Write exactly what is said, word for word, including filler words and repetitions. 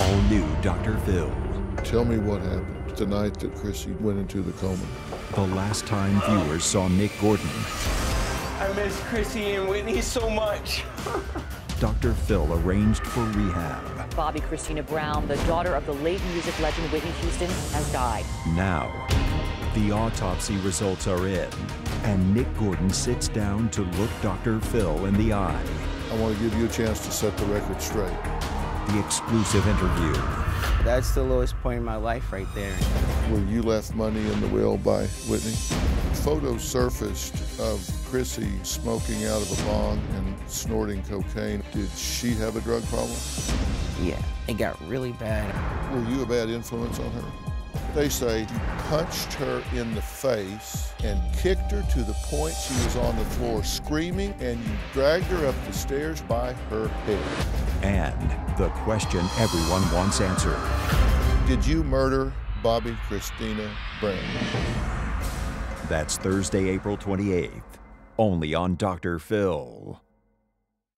All new Doctor Phil. Tell me what happened the night that Chrissy went into the coma. The last time viewers saw Nick Gordon. I miss Chrissy and Whitney so much. Doctor Phil arranged for rehab. Bobbi Kristina Brown, the daughter of the late music legend Whitney Houston, has died. Now, the autopsy results are in, and Nick Gordon sits down to look Doctor Phil in the eye. I want to give you a chance to set the record straight. The exclusive interview. That's the lowest point in my life right there. Well, you left money in the will by Whitney. Photos surfaced of Chrissy smoking out of a bong and snorting cocaine. Did she have a drug problem? Yeah, it got really bad. Were you a bad influence on her? They say you punched her in the face and kicked her to the point she was on the floor screaming, and you dragged her up the stairs by her head. And the question everyone wants answered. Did you murder Bobbi Kristina Brown? That's Thursday, April twenty-eighth, only on Doctor Phil.